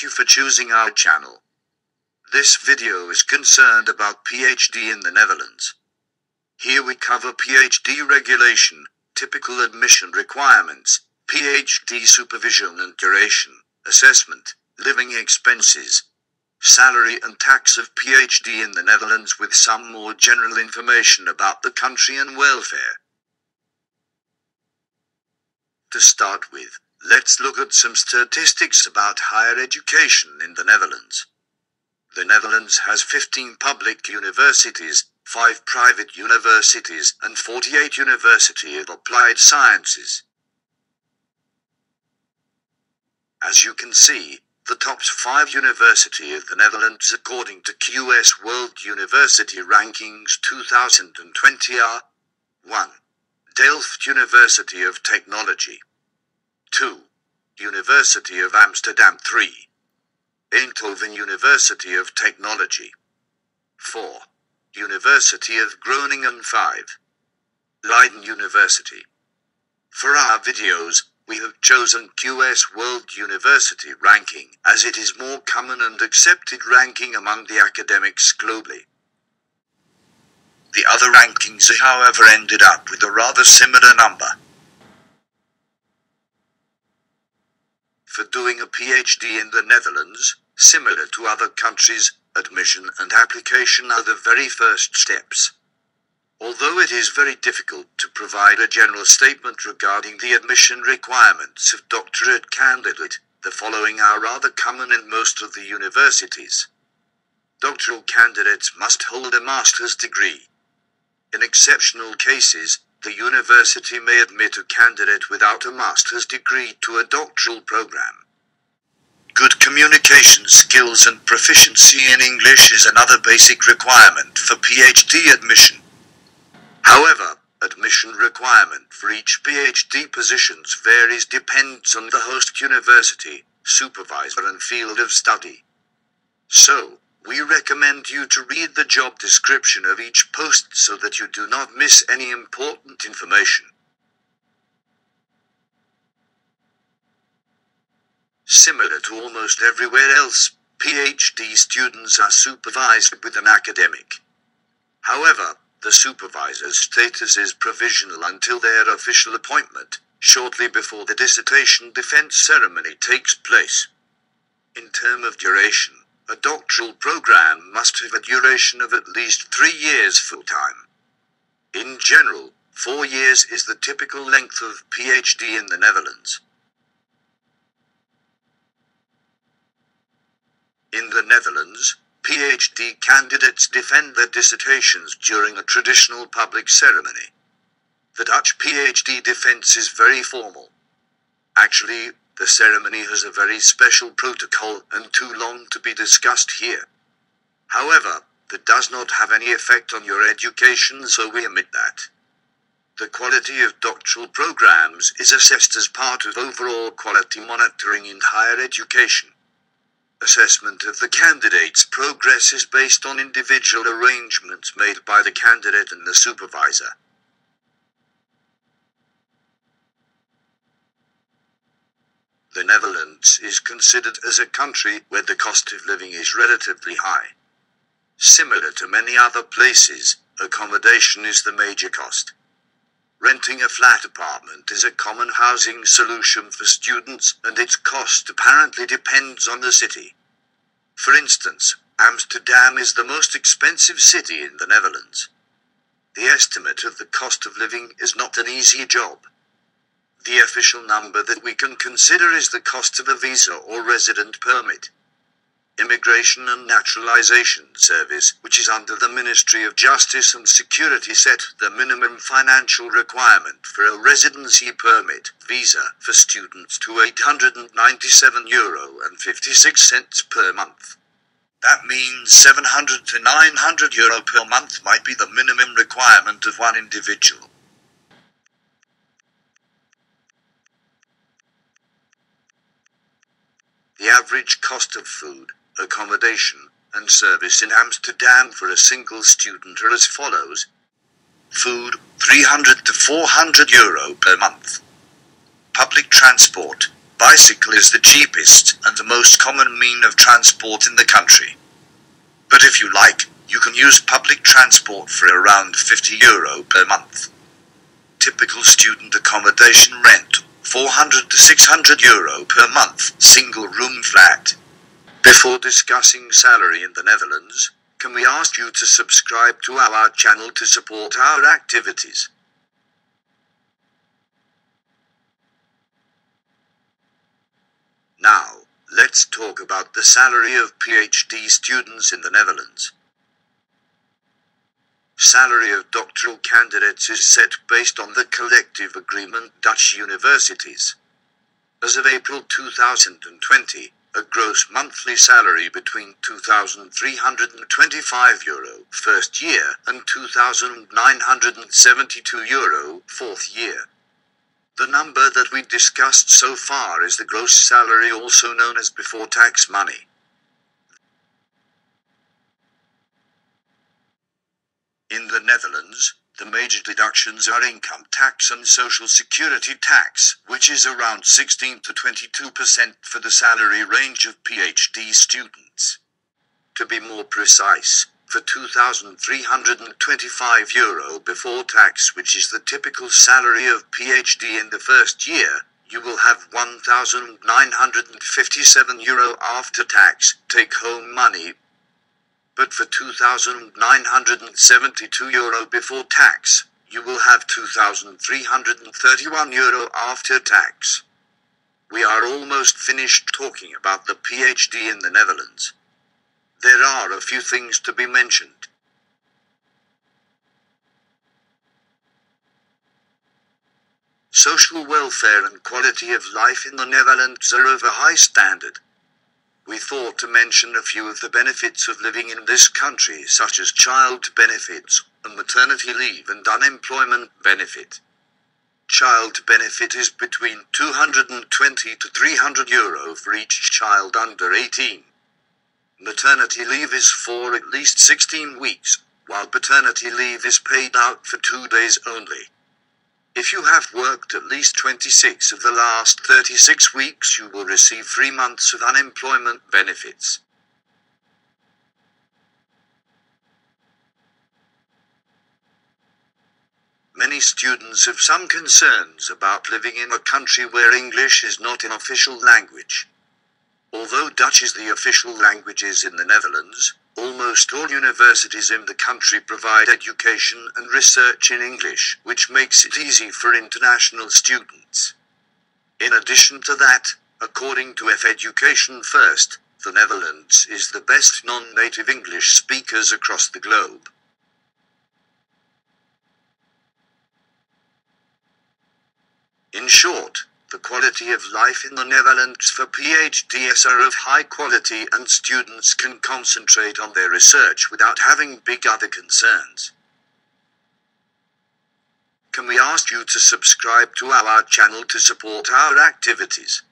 Thank you for choosing our channel. This video is concerned about PhD in the Netherlands. Here we cover PhD regulation, typical admission requirements, PhD supervision and duration, assessment, living expenses, salary and tax of PhD in the Netherlands, with some more general information about the country and welfare. To start with, let's look at some statistics about higher education in the Netherlands. The Netherlands has 15 public universities, 5 private universities and 48 universities of applied sciences. As you can see, the top 5 universities of the Netherlands according to QS World University Rankings 2020 are: 1. Delft University of Technology, 2. University of Amsterdam, 3. Eindhoven University of Technology, 4. University of Groningen, 5. Leiden University. For our videos, we have chosen QS World University Ranking as it is more common and accepted ranking among the academics globally. The other rankings, however, ended up with a rather similar number. For doing a PhD in the Netherlands, similar to other countries, admission and application are the very first steps. Although it is very difficult to provide a general statement regarding the admission requirements of doctorate candidates, the following are rather common in most of the universities. Doctoral candidates must hold a master's degree. In exceptional cases, the university may admit a candidate without a master's degree to a doctoral program. Good communication skills and proficiency in English is another basic requirement for PhD admission. However, admission requirement for each PhD positions varies, depends on the host university, supervisor and field of study. So, we recommend you to read the job description of each post so that you do not miss any important information. Similar to almost everywhere else, PhD students are supervised with an academic. However, the supervisor's status is provisional until their official appointment, shortly before the dissertation defense ceremony takes place. In terms of duration, a doctoral program must have a duration of at least 3 years full-time. In general, 4 years is the typical length of PhD in the Netherlands. In the Netherlands, PhD candidates defend their dissertations during a traditional public ceremony. The Dutch PhD defense is very formal. Actually, the ceremony has a very special protocol and too long to be discussed here. However, that does not have any effect on your education, so we omit that. The quality of doctoral programs is assessed as part of overall quality monitoring in higher education. Assessment of the candidate's progress is based on individual arrangements made by the candidate and the supervisor. The Netherlands is considered as a country where the cost of living is relatively high. Similar to many other places, accommodation is the major cost. Renting a flat apartment is a common housing solution for students, and its cost apparently depends on the city. For instance, Amsterdam is the most expensive city in the Netherlands. The estimate of the cost of living is not an easy job. The official number that we can consider is the cost of a visa or resident permit. Immigration and Naturalization Service, which is under the Ministry of Justice and Security, set the minimum financial requirement for a residency permit visa for students to €897.56 per month. That means 700 to 900 euro per month might be the minimum requirement of one individual. The average cost of food, accommodation, and service in Amsterdam for a single student are as follows. Food, 300 to 400 euro per month. Public transport, bicycle is the cheapest and the most common mean of transport in the country. But if you like, you can use public transport for around €50 per month. Typical student accommodation rent, €400 to €600 per month, single room flat. Before discussing salary in the Netherlands, can we ask you to subscribe to our channel to support our activities? Now, let's talk about the salary of PhD students in the Netherlands. Salary of doctoral candidates is set based on the collective agreement Dutch universities. As of April 2020, a gross monthly salary between €2,325 first year and €2,972 fourth year. The number that we discussed so far is the gross salary, also known as before tax money. In the Netherlands, the major deductions are income tax and social security tax, which is around 16 to 22% for the salary range of PhD students. To be more precise, for €2,325 before tax, which is the typical salary of PhD in the first year, you will have €1,957 after tax, take-home money. But for €2,972 before tax, you will have €2,331 after tax. We are almost finished talking about the PhD in the Netherlands. There are a few things to be mentioned. Social welfare and quality of life in the Netherlands are of a high standard. We thought to mention a few of the benefits of living in this country, such as child benefits, and maternity leave and unemployment benefit. Child benefit is between €220 to €300 for each child under 18. Maternity leave is for at least 16 weeks, while paternity leave is paid out for 2 days only. If you have worked at least 26 of the last 36 weeks, you will receive 3 months of unemployment benefits. Many students have some concerns about living in a country where English is not an official language. Although Dutch is the official language in the Netherlands, almost all universities in the country provide education and research in English, which makes it easy for international students. In addition to that, according to EF Education First, the Netherlands is the best non-native English speakers across the globe. In short, the quality of life in the Netherlands for PhDs are of high quality and students can concentrate on their research without having big other concerns. Can we ask you to subscribe to our channel to support our activities?